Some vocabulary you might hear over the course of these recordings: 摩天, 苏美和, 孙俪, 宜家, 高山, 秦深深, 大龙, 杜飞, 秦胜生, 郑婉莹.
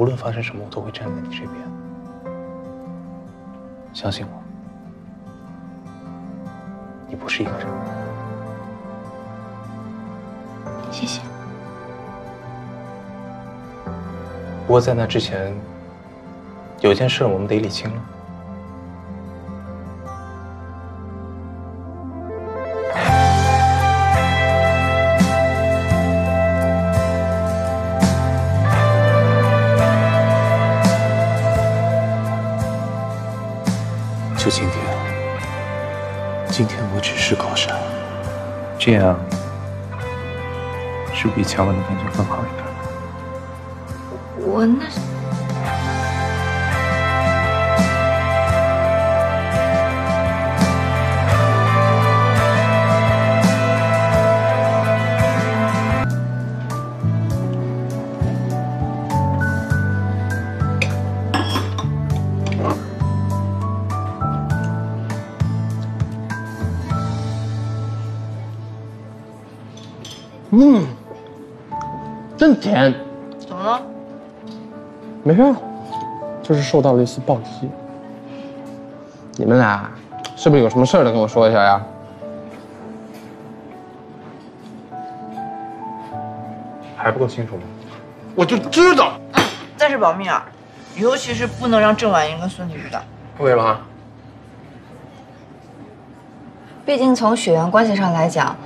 无论发生什么，我都会站在你这边。相信我，你不是一个人。谢谢。不过在那之前，有件事我们得理清了。 就今天，今天我只是靠山，这样是比强吻的感觉更好一点。我那……真甜。怎么了？没事，就是受到了一次暴击。你们俩是不是有什么事儿得跟我说一下呀？还不够清楚吗？我就知道。但是保密啊，尤其是不能让郑婉莹跟孙俪知道。为什么？毕竟从血缘关系上来讲。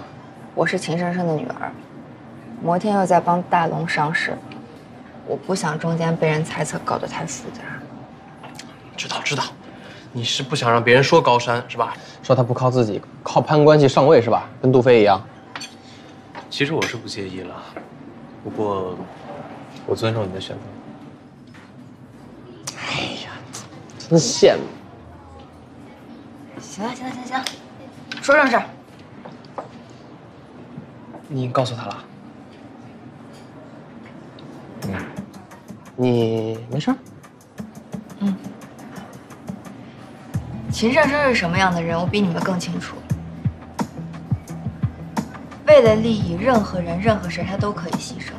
我是秦深深的女儿，摩天又在帮大龙上市，我不想中间被人猜测，搞得太复杂。知道知道，你是不想让别人说高山是吧？说他不靠自己，靠攀关系上位是吧？跟杜飞一样。其实我是不介意了，不过我尊重你的选择。哎呀，真羡慕。行了行了行行，说正事。 你告诉他了？嗯，你没事？嗯。秦胜生是什么样的人，我比你们更清楚。为了利益，任何人、任何事他都可以牺牲，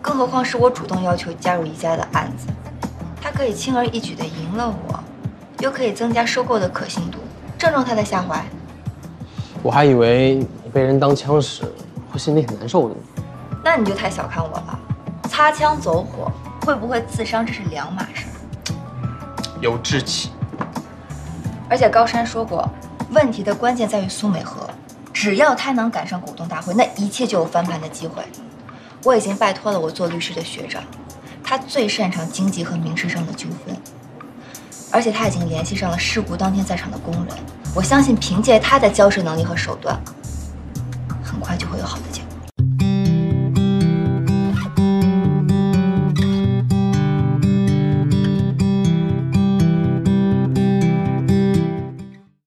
更何况是我主动要求加入宜家的案子，他可以轻而易举的赢了我，又可以增加收购的可信度，正中他的下怀。我还以为你被人当枪使。 我心里很难受的，那你就太小看我了。擦枪走火会不会自伤，这是两码事。有志气。而且高山说过，问题的关键在于苏美和，只要他能赶上股东大会，那一切就有翻盘的机会。我已经拜托了我做律师的学长，他最擅长经济和民事上的纠纷，而且他已经联系上了事故当天在场的工人。我相信凭借他的交涉能力和手段，很快就。